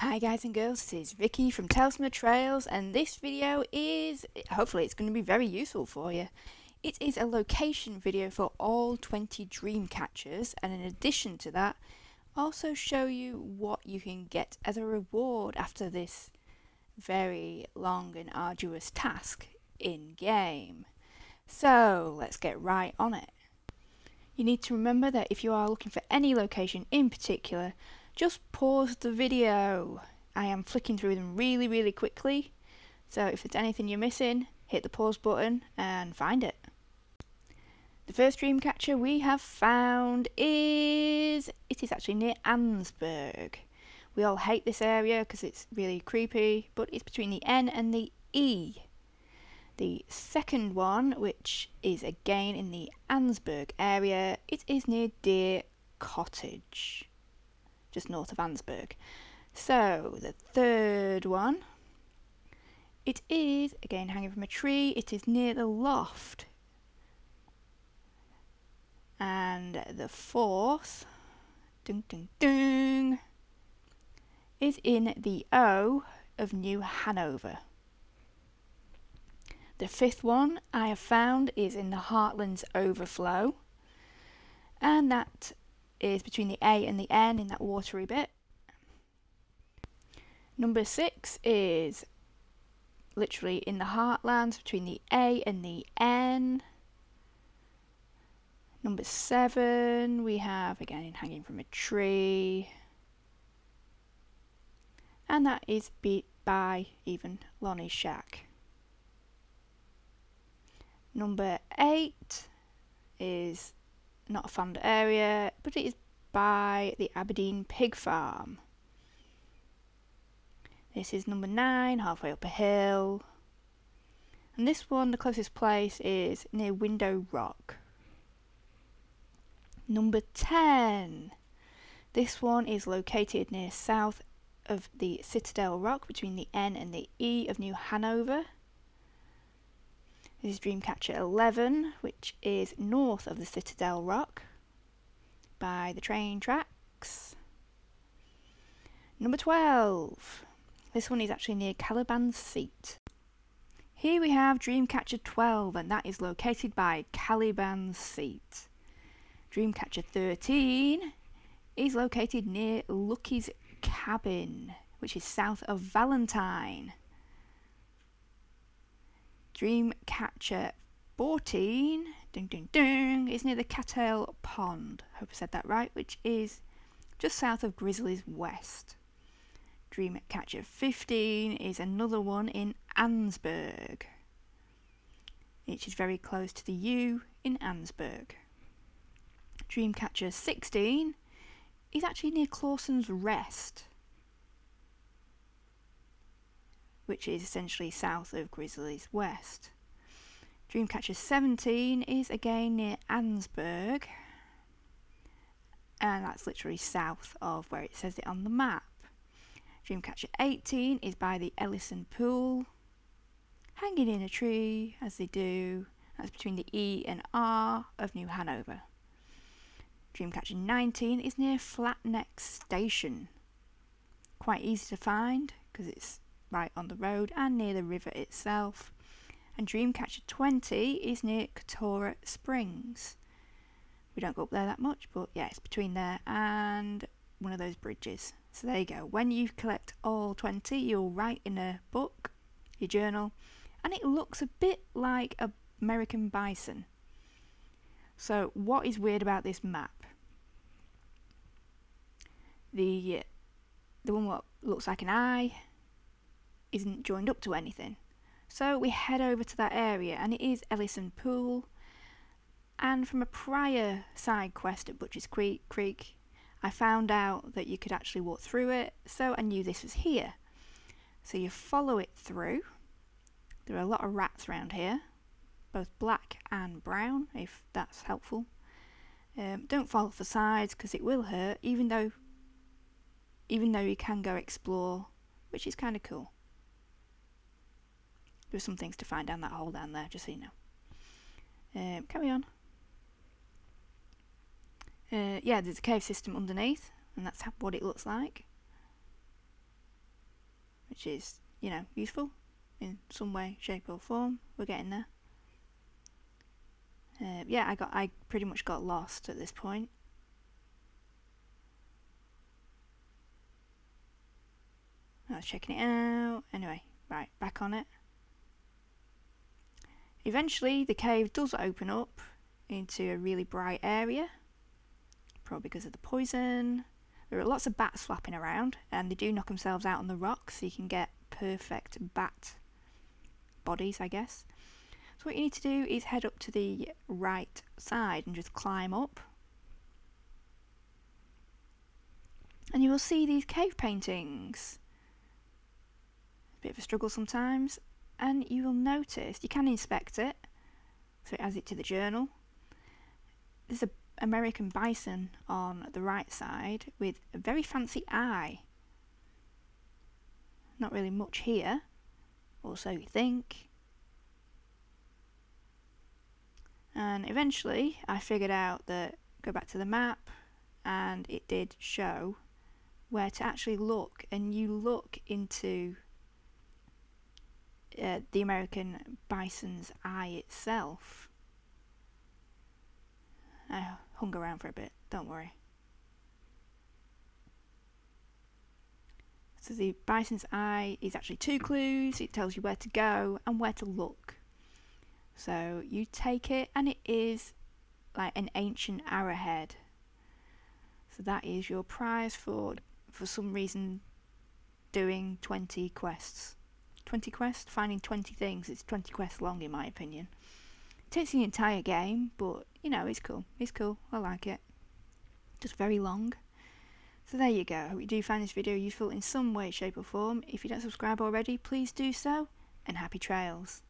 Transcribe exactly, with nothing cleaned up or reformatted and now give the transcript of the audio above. Hi guys and girls, this is Vicky from Tales from the Trails, and this video is, hopefully it's going to be very useful for you. It is a location video for all twenty dream catchers, and in addition to that, also show you what you can get as a reward after this very long and arduous task in game. So let's get right on it. You need to remember that if you are looking for any location in particular, just pause the video. I am flicking through them really, really quickly. So if there's anything you're missing, hit the pause button and find it. The first dream catcher we have found is, it is actually near Annesburg. We all hate this area because it's really creepy, but it's between the N and the E. The second one, which is again in the Annesburg area, it is near Deer Cottage, just north of Annesburg. So the third one, it is again hanging from a tree. It is near the Loft. And the fourth, dun dun dun, is in the O of New Hanover. The fifth one I have found is in the Heartlands overflow, and that is between the A and the N in that watery bit. Number six is literally in the Heartlands between the A and the N. Number seven we have again hanging from a tree, and that is beat by even Lonnie's Shack. Number eight is not a fond area, but it is by the Aberdeen Pig Farm. This is number nine, halfway up a hill. And this one, the closest place is near Window Rock. Number ten. This one is located near south of the Citadel Rock, between the N and the E of New Hanover. This is Dreamcatcher eleven, which is north of the Citadel Rock, by the train tracks. Number twelve. This one is actually near Caliban's Seat. Here we have Dreamcatcher twelve, and that is located by Caliban's Seat. Dreamcatcher thirteen is located near Lucky's Cabin, which is south of Valentine. Dreamcatcher fourteen, ding ding ding, is near the Cattail Pond, hope I said that right, which is just south of Grizzlies West. Dreamcatcher fifteen is another one in Annesburg, which is very close to the U in Annesburg. Dreamcatcher sixteen is actually near Clawson's Rest, which is essentially south of Grizzlies West. Dreamcatcher seventeen is again near Annesburg, and that's literally south of where it says it on the map. Dreamcatcher eighteen is by the Elysian Pool, hanging in a tree as they do. That's between the E and R of New Hanover. Dreamcatcher nineteen is near Flatneck Station. Quite easy to find because it's right on the road and near the river itself. And Dreamcatcher twenty is near Cotorra Springs. We don't go up there that much, but yeah, it's between there and one of those bridges. So there you go. When you collect all twenty, you'll write in a book, your journal, and it looks a bit like an American bison. So what is weird about this map? The, the one what looks like an eye isn't joined up to anything. So we head over to that area, and it is Elysian Pool, and from a prior side quest at Butcher's Creek, I found out that you could actually walk through it, so I knew this was here. So you follow it through. There are a lot of rats around here, both black and brown, if that's helpful. Um, don't fall off the sides because it will hurt, even though, even though you can go explore, which is kind of cool. There's some things to find down that hole down there, just so you know. Um, carry on. Uh, yeah, there's a cave system underneath, and that's what it looks like. which is, you know, useful in some way, shape or form. We're getting there. Uh, yeah, I got I pretty much got lost at this point. I was checking it out. Anyway, right, back on it. Eventually the cave does open up into a really bright area, probably because of the poison. There are lots of bats flapping around, and they do knock themselves out on the rocks, so you can get perfect bat bodies, I guess. So what you need to do is head up to the right side and just climb up. And you will see these cave paintings. A bit of a struggle sometimes. And you will notice, you can inspect it, so it adds it to the journal. There's an American bison on the right side with a very fancy eye. Not really much here, or so you think. And eventually I figured out that, go back to the map, and it did show where to actually look, and you look into Uh, the American bison's eye itself. I hung around for a bit, don't worry. So the bison's eye is actually two clues. It tells you where to go and where to look. So you take it, and it is like an ancient arrowhead. So that is your prize for, for some reason, doing twenty quests. twenty quests, finding twenty things. It's twenty quests long, in my opinion. It takes the entire game, but, you know, it's cool. It's cool. I like it. Just very long. So there you go. I hope you do find this video useful in some way, shape or form. If you don't subscribe already, please do so. And happy trails.